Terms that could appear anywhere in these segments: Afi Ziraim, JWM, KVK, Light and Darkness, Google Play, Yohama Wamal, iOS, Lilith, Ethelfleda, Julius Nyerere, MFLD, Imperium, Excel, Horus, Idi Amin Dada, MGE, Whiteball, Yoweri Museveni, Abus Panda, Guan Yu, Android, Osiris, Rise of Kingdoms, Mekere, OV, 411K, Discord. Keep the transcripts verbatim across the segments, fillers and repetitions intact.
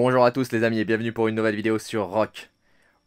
Bonjour à tous les amis et bienvenue pour une nouvelle vidéo sur RoK.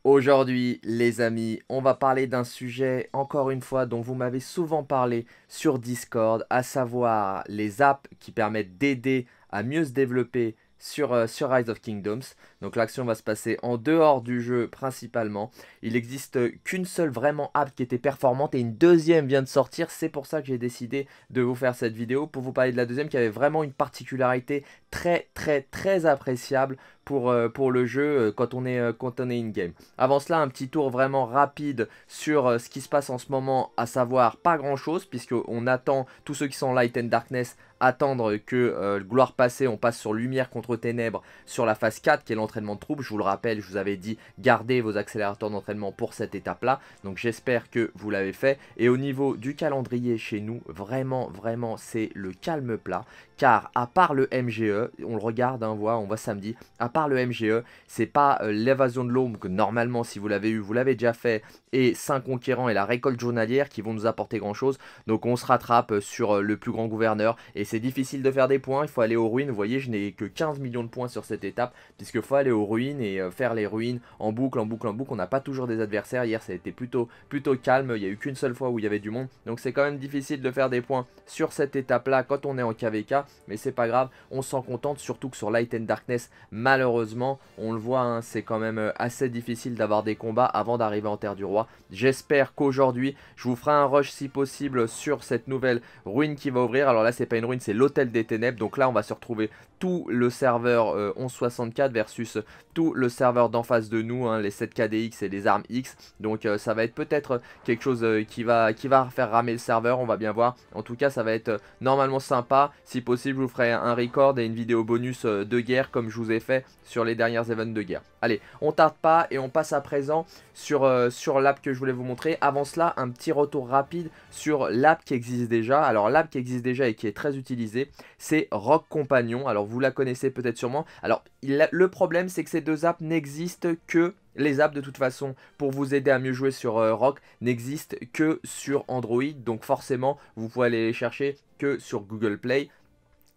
Aujourd'hui les amis, on va parler d'un sujet encore une fois dont vous m'avez souvent parlé sur Discord, à savoir les apps qui permettent d'aider à mieux se développer sur, euh, sur Rise of Kingdoms. Donc l'action va se passer en dehors du jeu principalement. Il n'existe qu'une seule vraiment app qui était performante et une deuxième vient de sortir. C'est pour ça que j'ai décidé de vous faire cette vidéo pour vous parler de la deuxième qui avait vraiment une particularité très très très appréciable pour, euh, pour le jeu euh, quand on est, euh, quand on est in-game. Avant cela, un petit tour vraiment rapide sur euh, ce qui se passe en ce moment, à savoir pas grand chose puisqu'on attend, tous ceux qui sont en Light and Darkness attendre que euh, gloire passée, on passe sur lumière contre ténèbres sur la phase quatre qui est l'entraînement de troupes. Je vous le rappelle, je vous avais dit gardez vos accélérateurs d'entraînement pour cette étape là, donc j'espère que vous l'avez fait. Et au niveau du calendrier chez nous, vraiment vraiment c'est le calme plat, car à part le M G E, on le regarde, hein, on voit, on voit samedi, à part le M G E, c'est pas euh, l'évasion de l'ombre que normalement si vous l'avez eu, vous l'avez déjà fait, et cinq conquérants et la récolte journalière qui vont nous apporter grand chose. Donc on se rattrape sur euh, le plus grand gouverneur, et c'est difficile de faire des points, il faut aller aux ruines. Vous voyez, je n'ai que quinze millions de points sur cette étape, puisqu'il faut aller aux ruines et euh, faire les ruines en boucle, en boucle, en boucle. On n'a pas toujours des adversaires, hier ça a été plutôt, plutôt calme, il n'y a eu qu'une seule fois où il y avait du monde. Donc c'est quand même difficile de faire des points sur cette étape là quand on est en K V K, mais c'est pas grave, on s'en contente, surtout que sur Light and Darkness, malheureusement, Malheureusement, on le voit, hein, c'est quand même assez difficile d'avoir des combats avant d'arriver en Terre du Roi. J'espère qu'aujourd'hui, je vous ferai un rush si possible sur cette nouvelle ruine qui va ouvrir. Alors là, c'est pas une ruine, c'est l'hôtel des ténèbres. Donc là, on va se retrouver tout le serveur euh, onze soixante-quatre versus tout le serveur d'en face de nous, hein, les sept K D X et les armes X. Donc euh, ça va être peut-être quelque chose euh, qui, va, qui va faire ramer le serveur, on va bien voir. En tout cas, ça va être euh, normalement sympa. Si possible, je vous ferai un record et une vidéo bonus euh, de guerre comme je vous ai fait sur les dernières events de guerre. Allez, on tarde pas et on passe à présent sur, euh, sur l'app que je voulais vous montrer. Avant cela, un petit retour rapide sur l'app qui existe déjà. Alors l'app qui existe déjà et qui est très utilisée, c'est RoK Companion. Alors vous la connaissez peut-être sûrement. Alors il a, le problème c'est que ces deux apps n'existent que... Les apps de toute façon pour vous aider à mieux jouer sur euh, RoK n'existent que sur Android. Donc forcément vous pouvez aller les chercher que sur Google Play.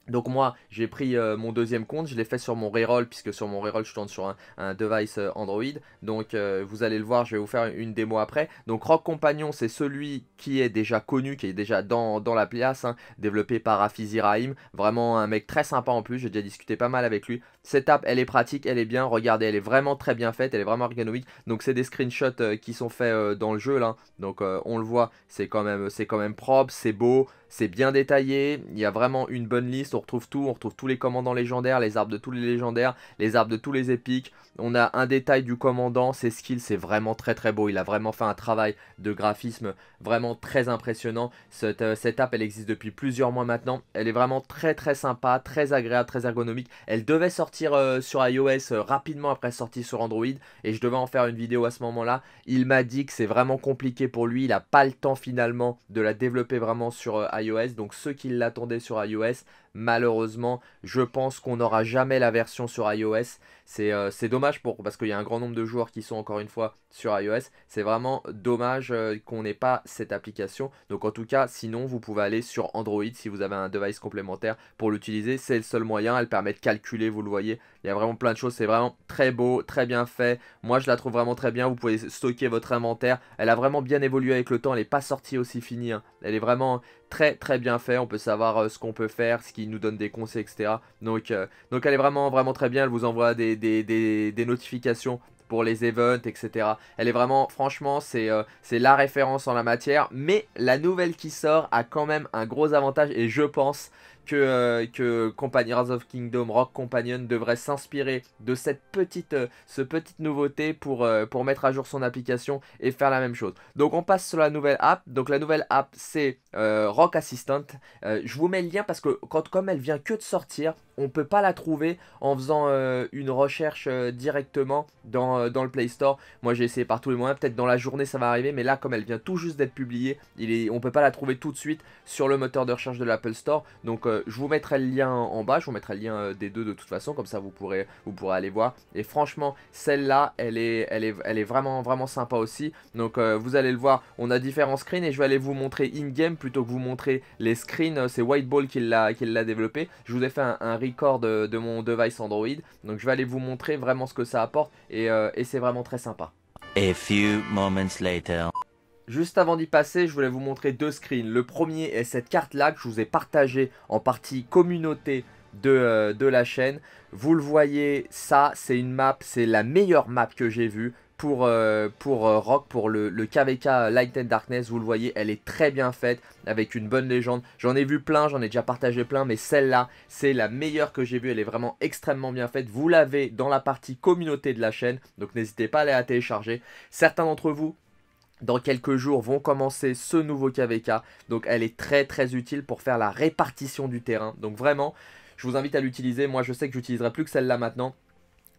Donc moi j'ai pris euh, mon deuxième compte, je l'ai fait sur mon reroll, puisque sur mon reroll je tourne sur un, un device euh, Android. Donc euh, vous allez le voir, je vais vous faire une, une démo après. Donc RoK Companion, c'est celui qui est déjà connu, qui est déjà dans, dans la place, hein, développé par Afi Ziraim. Vraiment un mec très sympa en plus, j'ai déjà discuté pas mal avec lui. Cette app elle est pratique, elle est bien, regardez, elle est vraiment très bien faite, elle est vraiment ergonomique. Donc c'est des screenshots euh, qui sont faits euh, dans le jeu là, donc euh, on le voit, c'est quand même, c'est quand même propre, c'est beau. C'est bien détaillé, il y a vraiment une bonne liste, on retrouve tout, on retrouve tous les commandants légendaires, les arbres de tous les légendaires, les arbres de tous les épiques. On a un détail du commandant, ses skills, c'est vraiment très très beau, il a vraiment fait un travail de graphisme vraiment très impressionnant. Cette, euh, cette app, elle existe depuis plusieurs mois maintenant, elle est vraiment très très sympa, très agréable, très ergonomique. Elle devait sortir euh, sur iOS euh, rapidement après sortie sur Android, et je devais en faire une vidéo à ce moment-là. Il m'a dit que c'est vraiment compliqué pour lui, il n'a pas le temps finalement de la développer vraiment sur euh, iOS. Donc ceux qui l'attendaient sur iOS, malheureusement je pense qu'on n'aura jamais la version sur iOS. C'est euh, dommage pour, parce qu'il y a un grand nombre de joueurs qui sont encore une fois sur iOS. C'est vraiment dommage euh, qu'on n'ait pas cette application. Donc en tout cas, sinon vous pouvez aller sur Android si vous avez un device complémentaire pour l'utiliser. C'est le seul moyen, elle permet de calculer, vous le voyez. Il y a vraiment plein de choses, c'est vraiment très beau, très bien fait. Moi je la trouve vraiment très bien, vous pouvez stocker votre inventaire. Elle a vraiment bien évolué avec le temps, elle n'est pas sortie aussi finie, hein. Elle est vraiment très très bien faite, on peut savoir euh, ce qu'on peut faire, ce qui nous donne des conseils, et cetera. Donc, euh, donc elle est vraiment vraiment très bien, elle vous envoie des, des, des, des notifications pour les events, et cetera. Elle est vraiment, franchement, c'est euh, c'est la référence en la matière, mais la nouvelle qui sort a quand même un gros avantage, et je pense que, euh, que Companion, Rise of Kingdom, RoK Companion devrait s'inspirer de cette petite, euh, ce petite nouveauté pour, euh, pour mettre à jour son application et faire la même chose. Donc on passe sur la nouvelle app. Donc la nouvelle app c'est euh, RoK Assistant. Euh, je vous mets le lien parce que quand, comme elle vient que de sortir, on peut pas la trouver en faisant euh, une recherche euh, directement dans, euh, dans le Play Store. Moi j'ai essayé par tous les moyens, peut-être dans la journée ça va arriver, mais là comme elle vient tout juste d'être publiée, il est, on peut pas la trouver tout de suite sur le moteur de recherche de l'Apple Store. Donc euh, euh, je vous mettrai le lien en bas, je vous mettrai le lien euh, des deux de toute façon, comme ça vous pourrez, vous pourrez aller voir. Et franchement, celle-là, elle est, elle, est, elle est vraiment vraiment sympa aussi. Donc euh, vous allez le voir, on a différents screens et je vais aller vous montrer in-game plutôt que vous montrer les screens. C'est Whiteball qui l'a qui l'a développé. Je vous ai fait un, un record de, de mon device Android, donc je vais aller vous montrer vraiment ce que ça apporte et, euh, et c'est vraiment très sympa. A few moments later. Juste avant d'y passer, je voulais vous montrer deux screens. Le premier est cette carte là que je vous ai partagée en partie communauté de, euh, de la chaîne. Vous le voyez, ça c'est une map, c'est la meilleure map que j'ai vue pour, euh, pour euh, RoK, pour le, le K v K Light and Darkness. Vous le voyez, elle est très bien faite avec une bonne légende. J'en ai vu plein, j'en ai déjà partagé plein, mais celle-là, c'est la meilleure que j'ai vue. Elle est vraiment extrêmement bien faite. Vous l'avez dans la partie communauté de la chaîne, donc n'hésitez pas à la télécharger. Certains d'entre vous, dans quelques jours, vont commencer ce nouveau K v K. Donc elle est très très utile pour faire la répartition du terrain. Donc vraiment, je vous invite à l'utiliser. Moi je sais que j'utiliserai plus que celle-là maintenant,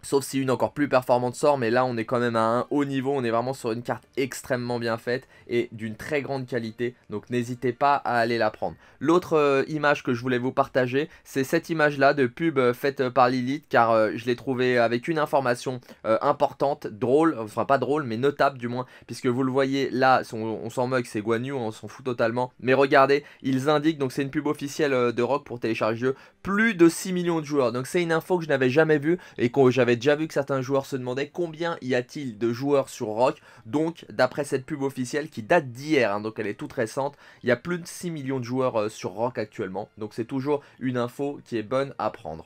sauf si une encore plus performante sort, mais là on est quand même à un haut niveau, on est vraiment sur une carte extrêmement bien faite et d'une très grande qualité, donc n'hésitez pas à aller la prendre. L'autre euh, image que je voulais vous partager, c'est cette image là de pub euh, faite par Lilith, car euh, je l'ai trouvée avec une information euh, importante, drôle, enfin pas drôle mais notable du moins, puisque vous le voyez là, on, on s'en moque, c'est Guan Yu, on s'en fout totalement, mais regardez, ils indiquent, donc c'est une pub officielle euh, de RoK pour télécharger le jeu, plus de six millions de joueurs, donc c'est une info que je n'avais jamais vue et que j'avais déjà vu que certains joueurs se demandaient combien y a-t-il de joueurs sur RoK. Donc d'après cette pub officielle qui date d'hier, hein, donc elle est toute récente, il y a plus de six millions de joueurs euh, sur RoK actuellement, donc c'est toujours une info qui est bonne à prendre.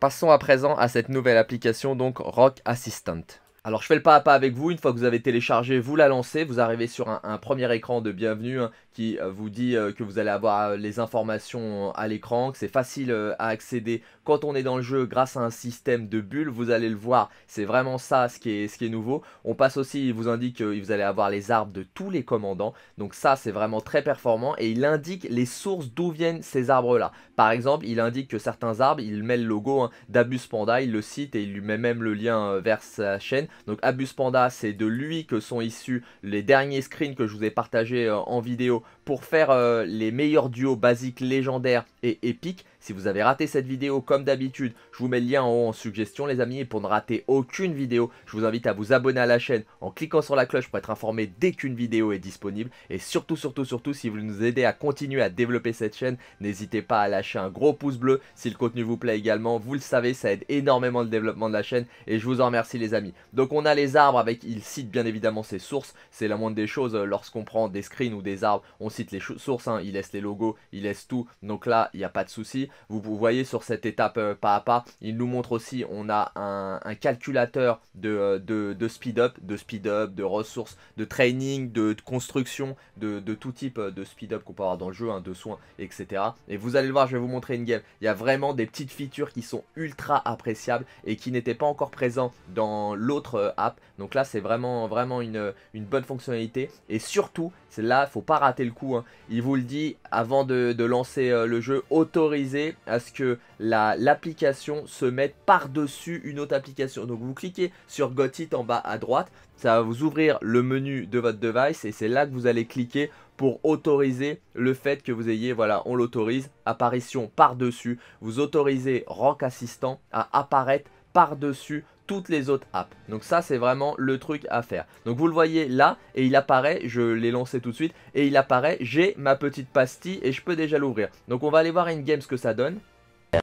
Passons à présent à cette nouvelle application, donc RoK Assistant. Alors je fais le pas à pas avec vous, une fois que vous avez téléchargé, vous la lancez, vous arrivez sur un, un premier écran de bienvenue hein, qui euh, vous dit euh, que vous allez avoir euh, les informations euh, à l'écran, que c'est facile euh, à accéder quand on est dans le jeu grâce à un système de bulles, vous allez le voir, c'est vraiment ça ce qui est, ce qui est nouveau. On passe aussi, il vous indique que euh, vous allez avoir les arbres de tous les commandants, donc ça c'est vraiment très performant et il indique les sources d'où viennent ces arbres là. Par exemple, il indique que certains arbres, il met le logo hein, d'Abus Panda, il le cite et il lui met même le lien euh, vers sa chaîne. Donc Abus Panda, c'est de lui que sont issus les derniers screens que je vous ai partagés euh, en vidéo pour faire euh, les meilleurs duos basiques, légendaires et épiques. Si vous avez raté cette vidéo, comme d'habitude, je vous mets le lien en haut en suggestion les amis. Et pour ne rater aucune vidéo, je vous invite à vous abonner à la chaîne en cliquant sur la cloche pour être informé dès qu'une vidéo est disponible. Et surtout, surtout, surtout, si vous nous aidez à continuer à développer cette chaîne, n'hésitez pas à lâcher un gros pouce bleu si le contenu vous plaît également. Vous le savez, ça aide énormément le développement de la chaîne et je vous en remercie les amis. Donc on a les arbres avec, il cite bien évidemment ses sources, c'est la moindre des choses. Lorsqu'on prend des screens ou des arbres, on cite les sources, hein. Il laisse les logos, il laisse tout, donc là, il n'y a pas de souci. Vous, vous voyez sur cette étape euh, pas à pas, il nous montre aussi, on a un, un calculateur de, euh, de, de speed-up, de speed-up, de ressources, de training, de, de construction, de, de tout type de speed-up qu'on peut avoir dans le jeu, hein, de soins, et cetera. Et vous allez le voir, je vais vous montrer une game. Il y a vraiment des petites features qui sont ultra appréciables et qui n'étaient pas encore présentes dans l'autre euh, app. Donc là, c'est vraiment, vraiment une, une bonne fonctionnalité. Et surtout, là, il ne faut pas rater le coup, hein. Il vous le dit avant de, de lancer euh, le jeu, autorisé à ce que l'application la, se mette par-dessus une autre application. Donc vous cliquez sur Got It en bas à droite, ça va vous ouvrir le menu de votre device et c'est là que vous allez cliquer pour autoriser le fait que vous ayez, voilà, on l'autorise, apparition par-dessus, vous autorisez RoK Assistant à apparaître par-dessus toutes les autres apps. Donc ça c'est vraiment le truc à faire. Donc vous le voyez là et il apparaît, je l'ai lancé tout de suite et il apparaît, j'ai ma petite pastille et je peux déjà l'ouvrir. Donc on va aller voir in-game ce que ça donne.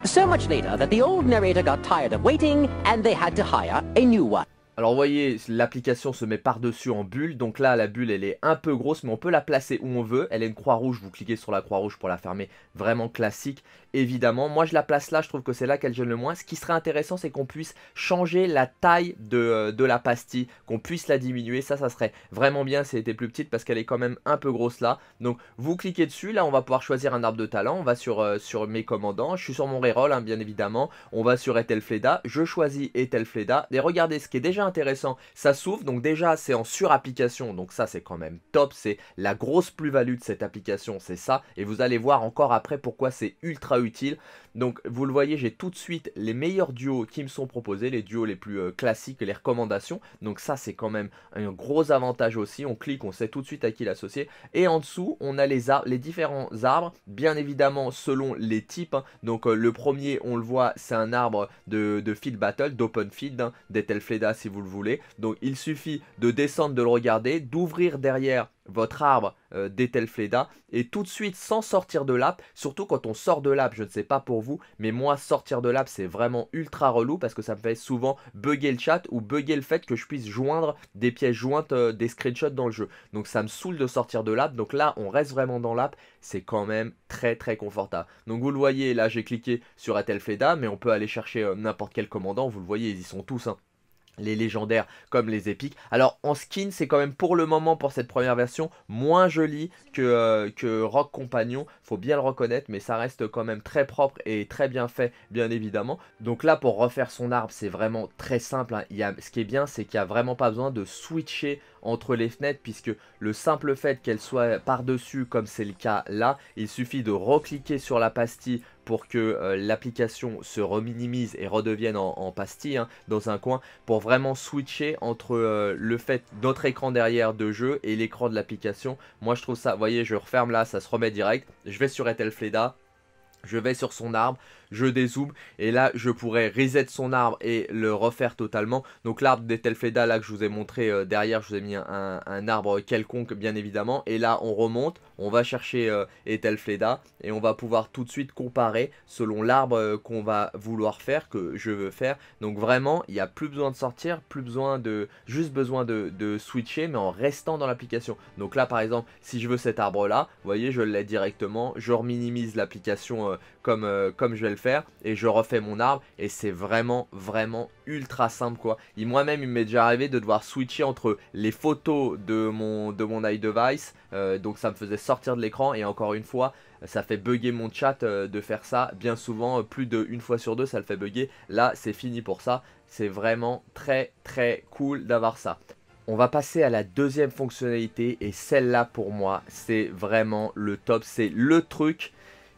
So much later that the old narrator got tired of waiting and they had to hire a new one. Alors vous voyez, l'application se met par-dessus en bulle, donc là la bulle elle est un peu grosse mais on peut la placer où on veut, elle a une croix rouge, vous cliquez sur la croix rouge pour la fermer, vraiment classique évidemment. Moi je la place là, je trouve que c'est là qu'elle gêne le moins. Ce qui serait intéressant c'est qu'on puisse changer la taille de, euh, de la pastille, qu'on puisse la diminuer, ça ça serait vraiment bien si elle était plus petite parce qu'elle est quand même un peu grosse là. Donc vous cliquez dessus, là on va pouvoir choisir un arbre de talent, on va sur, euh, sur mes commandants, je suis sur mon reroll hein, bien évidemment, on va sur Ethelfleda, je choisis Ethelfleda et regardez ce qui est déjà bien intéressant. Ça s'ouvre, donc déjà c'est en surapplication, donc ça c'est quand même top, c'est la grosse plus-value de cette application, c'est ça. Et vous allez voir encore après pourquoi c'est ultra utile. Donc vous le voyez, j'ai tout de suite les meilleurs duos qui me sont proposés, les duos les plus euh, classiques, les recommandations. Donc ça c'est quand même un gros avantage aussi, on clique, on sait tout de suite à qui l'associer. Et en dessous on a les, arbres, les différents arbres, bien évidemment selon les types. Donc euh, le premier on le voit, c'est un arbre de, de field battle, d'open field, hein, d'Ethelfleda si vous le voulez. Donc il suffit de descendre, de le regarder, d'ouvrir derrière votre arbre euh, d'Ethelfleda et tout de suite sans sortir de l'app. Surtout quand on sort de l'app, je ne sais pas pour vous, mais moi sortir de l'app c'est vraiment ultra relou parce que ça me fait souvent bugger le chat ou bugger le fait que je puisse joindre des pièces jointes, euh, des screenshots dans le jeu. Donc ça me saoule de sortir de l'app, donc là on reste vraiment dans l'app, c'est quand même très très confortable. Donc vous le voyez, là j'ai cliqué sur Ethelfleda, mais on peut aller chercher euh, n'importe quel commandant, vous le voyez ils y sont tous hein. Les légendaires comme les épiques. Alors en skin c'est quand même pour le moment, pour cette première version, moins joli que, euh, que RoK Companion, faut bien le reconnaître, mais ça reste quand même très propre et très bien fait bien évidemment. Donc là pour refaire son arbre c'est vraiment très simple hein. Il y a, ce qui est bien c'est qu'il n'y a vraiment pas besoin de switcher entre les fenêtres, puisque le simple fait qu'elle soit par dessus comme c'est le cas là, il suffit de recliquer sur la pastille pour que euh, l'application se reminimise et redevienne en, en pastille hein, dans un coin, pour vraiment switcher entre euh, le fait notre écran derrière de jeu et l'écran de l'application. Moi je trouve ça, vous voyez je referme là, ça se remet direct, je vais sur Ethelfleda, je vais sur son arbre, je dézoome et là je pourrais reset son arbre et le refaire totalement. Donc l'arbre d'Ethelfleda là que je vous ai montré euh, derrière, je vous ai mis un, un, un arbre quelconque bien évidemment. Et là on remonte, on va chercher euh, Ethelfleda et on va pouvoir tout de suite comparer selon l'arbre euh, qu'on va vouloir faire, que je veux faire. Donc vraiment il n'y a plus besoin de sortir, plus besoin de, juste besoin de, de switcher mais en restant dans l'application. Donc là par exemple si je veux cet arbre là, vous voyez je l'ai directement, je reminimise l'application euh, comme, euh, comme je vais le faire et je refais mon arbre et c'est vraiment vraiment ultra simple quoi. Moi-même il m'est déjà arrivé de devoir switcher entre les photos de mon, de mon iDevice, euh, donc ça me faisait sortir de l'écran et encore une fois ça fait bugger mon chat euh, de faire ça bien souvent, euh, plus d'une fois sur deux ça le fait bugger. Là c'est fini pour ça, c'est vraiment très très cool d'avoir ça. On va passer à la deuxième fonctionnalité et celle-là pour moi c'est vraiment le top, c'est le truc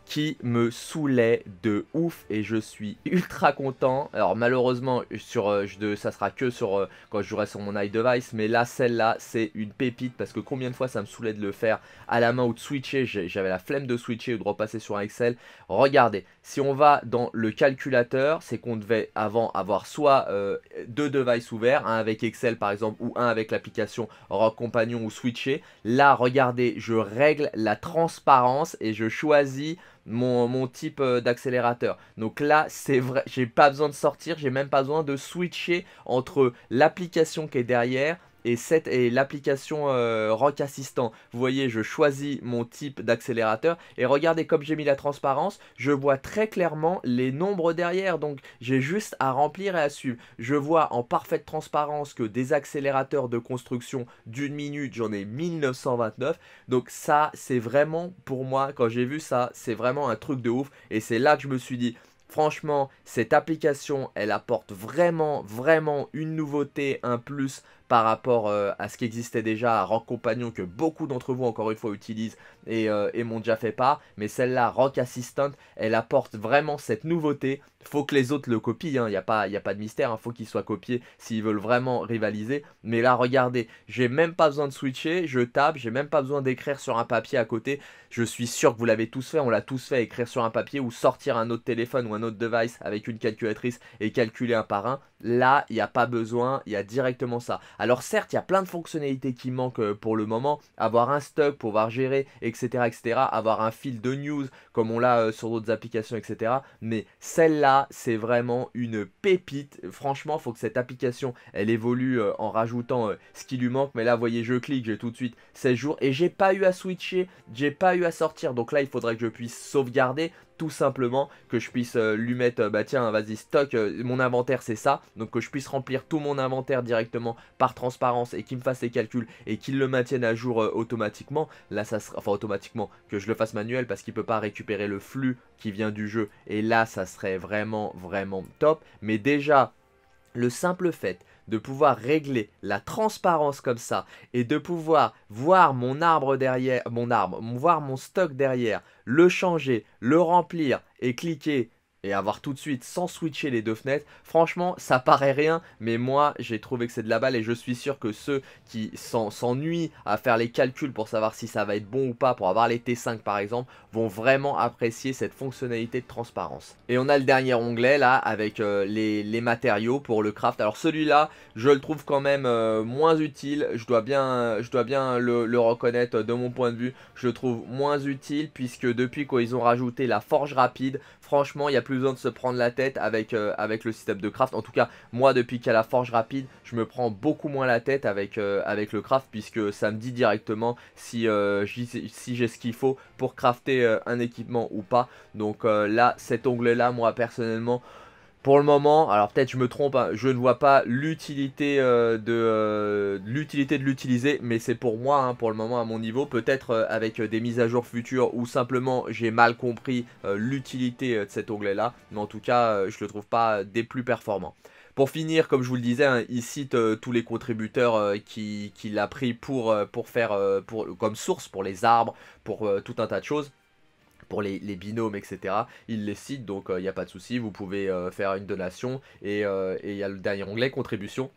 qui me saoulait de ouf et je suis ultra content. Alors malheureusement sur, euh, je, ça sera que sur euh, quand je jouerai sur mon iDevice, mais là celle-là c'est une pépite parce que combien de fois ça me saoulait de le faire à la main ou de switcher, j'avais la flemme de switcher ou de repasser sur un Excel. Regardez, si on va dans le calculateur, c'est qu'on devait avant avoir soit euh, deux devices ouverts, un avec Excel par exemple ou un avec l'application RoK Companion ou switcher. Là regardez, je règle la transparence et je choisis Mon, mon type d'accélérateur. Donc là c'est vrai, j'ai pas besoin de sortir, j'ai même pas besoin de switcher entre l'application qui est derrière et, et l'application euh, RoK Assistant. Vous voyez je choisis mon type d'accélérateur et regardez comme j'ai mis la transparence, je vois très clairement les nombres derrière, donc j'ai juste à remplir et à suivre. Je vois en parfaite transparence que des accélérateurs de construction d'une minute j'en ai mille neuf cent vingt-neuf. Donc ça c'est vraiment pour moi, quand j'ai vu ça c'est vraiment un truc de ouf et c'est là que je me suis dit franchement cette application elle apporte vraiment vraiment une nouveauté, un plus par rapport euh, à ce qui existait déjà à RoK Companion que beaucoup d'entre vous encore une fois utilisent et, euh, et m'ont déjà fait part, mais celle-là RoK Assistant elle apporte vraiment cette nouveauté. Faut que les autres le copient, il n'y a pas, y a pas de mystère, hein. Faut qu'ils soient copiés s'ils veulent vraiment rivaliser. Mais là regardez, j'ai même pas besoin de switcher, je tape, j'ai même pas besoin d'écrire sur un papier à côté. Je suis sûr que vous l'avez tous fait, on l'a tous fait, écrire sur un papier ou sortir un autre téléphone ou un autre device avec une calculatrice et calculer un par un. Là il n'y a pas besoin, il y a directement ça. Alors certes il y a plein de fonctionnalités qui manquent pour le moment, avoir un stock, pouvoir gérer etc etc, avoir un fil de news comme on l'a euh, sur d'autres applications etc, mais celle-là c'est vraiment une pépite. Franchement faut que cette application elle évolue euh, en rajoutant euh, ce qui lui manque, mais là vous voyez je clique, j'ai tout de suite seize jours et j'ai pas eu à switcher, j'ai pas eu à sortir. Donc là il faudrait que je puisse sauvegarder tout simplement, que je puisse euh, lui mettre euh, bah tiens vas-y stock, euh, mon inventaire c'est ça, donc que je puisse remplir tout mon inventaire directement par transparence et qu'il me fasse les calculs et qu'il le maintienne à jour euh, automatiquement. Là ça sera, enfin automatiquement, que je le fasse manuel parce qu'il peut pas récupérer le flux qui vient du jeu et là ça serait vraiment vraiment top. Mais déjà le simple fait de pouvoir régler la transparence comme ça et de pouvoir voir mon arbre derrière, mon arbre, voir mon stock derrière, le changer, le remplir et cliquer et avoir tout de suite sans switcher les deux fenêtres, franchement ça paraît rien, mais moi j'ai trouvé que c'est de la balle et je suis sûr que ceux qui s'ennuient à faire les calculs pour savoir si ça va être bon ou pas pour avoir les T cinq par exemple, vont vraiment apprécier cette fonctionnalité de transparence. Et on a le dernier onglet là avec euh, les, les matériaux pour le craft. Alors celui-là je le trouve quand même euh, moins utile, je dois bien, je dois bien le, le reconnaître de mon point de vue, je le trouve moins utile puisque depuis qu'ils ont rajouté la forge rapide, franchement il n'y a plus besoin de se prendre la tête avec, euh, avec le système de craft. En tout cas moi depuis qu'il y a la forge rapide je me prends beaucoup moins la tête avec, euh, avec le craft puisque ça me dit directement si, euh, si j'ai ce qu'il faut pour crafter euh, un équipement ou pas. Donc euh, là cet onglet là moi personnellement pour le moment, alors peut-être je me trompe, hein, je ne vois pas l'utilité euh, de euh, l'utilité de l'utiliser, mais c'est pour moi hein, pour le moment à mon niveau. Peut-être euh, avec des mises à jour futures ou simplement j'ai mal compris euh, l'utilité euh, de cet onglet là, mais en tout cas euh, je le trouve pas des plus performants. Pour finir, comme je vous le disais, hein, il cite euh, tous les contributeurs euh, qu'il qu'il a pris pour, euh, pour faire euh, pour, comme source pour les arbres, pour euh, tout un tas de choses. Pour les, les binômes, et cetera. Il les cite, donc il euh, n'y a pas de souci. Vous pouvez euh, faire une donation. Et il euh, y a le dernier onglet, contribution.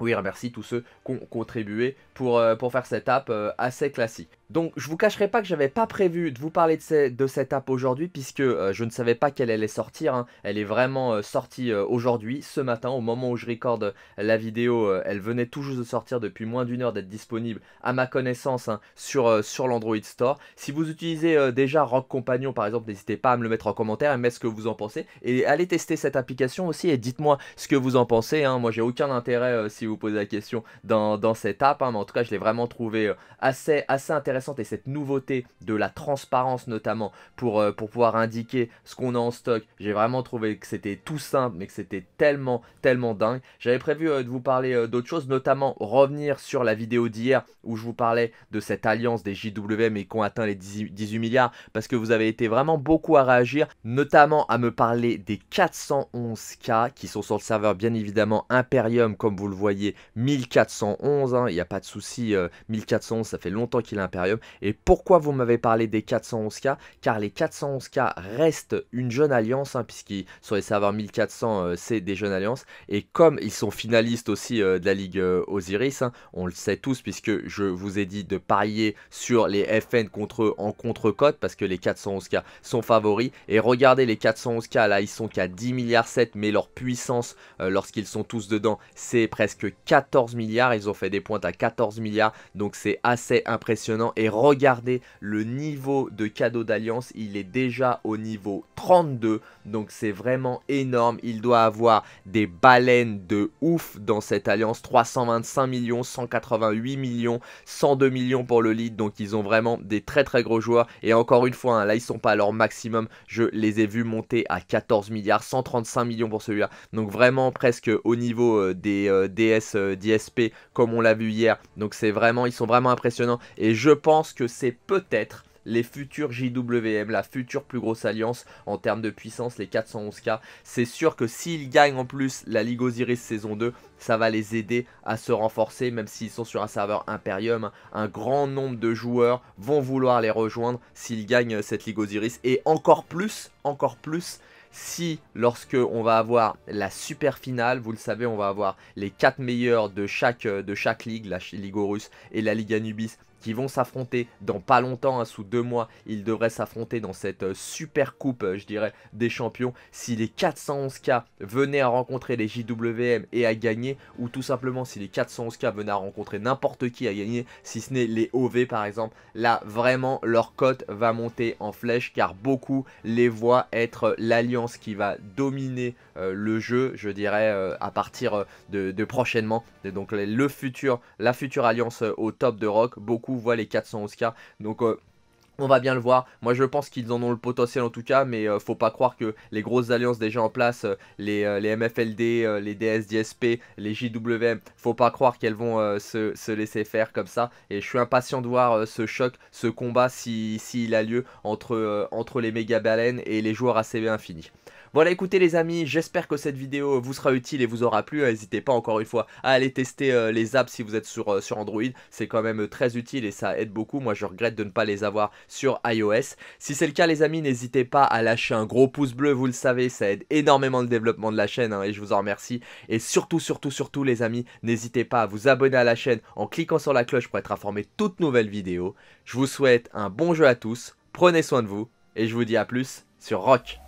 Oui, remercie tous ceux qui ont contribué pour, euh, pour faire cette app euh, assez classique. Donc je vous cacherai pas que j'avais pas prévu de vous parler de, ces, de cette app aujourd'hui puisque euh, je ne savais pas qu'elle allait sortir, hein. Elle est vraiment euh, sortie euh, aujourd'hui, ce matin, au moment où je recorde la vidéo, euh, elle venait tout juste de sortir depuis moins d'une heure d'être disponible à ma connaissance hein, sur, euh, sur l'Android Store. Si vous utilisez euh, déjà RoK Companion par exemple, n'hésitez pas à me le mettre en commentaire et me mettre ce que vous en pensez. Et allez tester cette application aussi et dites-moi ce que vous en pensez, hein. Moi j'ai aucun intérêt euh, si vous posez la question dans, dans cette app, hein, mais en tout cas je l'ai vraiment trouvé euh, assez, assez intéressant. Et cette nouveauté de la transparence notamment pour, euh, pour pouvoir indiquer ce qu'on a en stock, j'ai vraiment trouvé que c'était tout simple mais que c'était tellement tellement dingue. J'avais prévu euh, de vous parler euh, d'autres choses, notamment revenir sur la vidéo d'hier où je vous parlais de cette alliance des J W M et qu'on atteint les dix-huit milliards, parce que vous avez été vraiment beaucoup à réagir, notamment à me parler des quatre cent onze K qui sont sur le serveur bien évidemment Imperium, comme vous le voyez mille quatre cent onze, hein, il n'y a pas de souci, euh, mille quatre cent onze ça fait longtemps qu'il est Imperium. Et pourquoi vous m'avez parlé des quatre cent onze K? Car les quatre cent onze K restent une jeune alliance, hein, puisqu'ils sur les serveurs mille quatre cents euh, c'est des jeunes alliances. Et comme ils sont finalistes aussi euh, de la ligue euh, Osiris, hein, on le sait tous puisque je vous ai dit de parier sur les F N contre eux en contre-cote, parce que les quatre cent onze K sont favoris. Et regardez les quatre cent onze K là, ils sont qu'à dix milliards sept, mais leur puissance euh, lorsqu'ils sont tous dedans c'est presque quatorze milliards. Ils ont fait des pointes à quatorze milliards, donc c'est assez impressionnant. Et regardez le niveau de cadeau d'alliance, il est déjà au niveau trente-deux, donc c'est vraiment énorme. Il doit avoir des baleines de ouf dans cette alliance, trois cent vingt-cinq millions, cent quatre-vingt-huit millions, cent deux millions pour le lead, donc ils ont vraiment des très très gros joueurs. Et encore une fois, hein, là ils sont pas à leur maximum, je les ai vus monter à quatorze milliards, cent trente-cinq millions pour celui-là, donc vraiment presque au niveau euh, des euh, D S, euh, D S P comme on l'a vu hier, donc c'est vraiment, ils sont vraiment impressionnants. Et je Je pense que c'est peut-être les futurs J W M, la future plus grosse alliance en termes de puissance, les quatre cent onze K. C'est sûr que s'ils gagnent en plus la Ligue Osiris saison deux, ça va les aider à se renforcer, même s'ils sont sur un serveur Imperium. Un grand nombre de joueurs vont vouloir les rejoindre s'ils gagnent cette Ligue Osiris. Et encore plus, encore plus... si lorsque on va avoir la super finale, vous le savez, on va avoir les quatre meilleurs de chaque, de chaque ligue, la Ligue Horus et la Ligue Anubis, qui vont s'affronter dans pas longtemps, hein, sous deux mois, ils devraient s'affronter dans cette super coupe, je dirais, des champions. Si les quatre cent onze K venaient à rencontrer les J W M et à gagner, ou tout simplement si les quatre cent onze K venaient à rencontrer n'importe qui à gagner, si ce n'est les O V par exemple, là vraiment leur cote va monter en flèche, car beaucoup les voient être l'alliance qui va dominer euh, le jeu, je dirais, euh, à partir de, de prochainement. Et donc le futur, la future alliance euh, au top de RoK, beaucoup voient les quatre cent onze K, donc euh, on va bien le voir. Moi je pense qu'ils en ont le potentiel en tout cas, mais euh, faut pas croire que les grosses alliances déjà en place, euh, les, euh, les M F L D, euh, les D S, D S P, les J W M, faut pas croire qu'elles vont euh, se, se laisser faire comme ça. Et je suis impatient de voir euh, ce choc, ce combat, si, si il a lieu entre, euh, entre les méga baleines et les joueurs A C V infinis. Voilà, écoutez les amis, j'espère que cette vidéo vous sera utile et vous aura plu. N'hésitez pas encore une fois à aller tester euh, les apps si vous êtes sur, euh, sur Android. C'est quand même très utile et ça aide beaucoup. Moi je regrette de ne pas les avoir sur iOS. Si c'est le cas les amis, n'hésitez pas à lâcher un gros pouce bleu, vous le savez, ça aide énormément le développement de la chaîne hein, et je vous en remercie. Et surtout, surtout, surtout les amis, n'hésitez pas à vous abonner à la chaîne en cliquant sur la cloche pour être informé de toutes nouvelles vidéos. Je vous souhaite un bon jeu à tous, prenez soin de vous et je vous dis à plus sur RoK.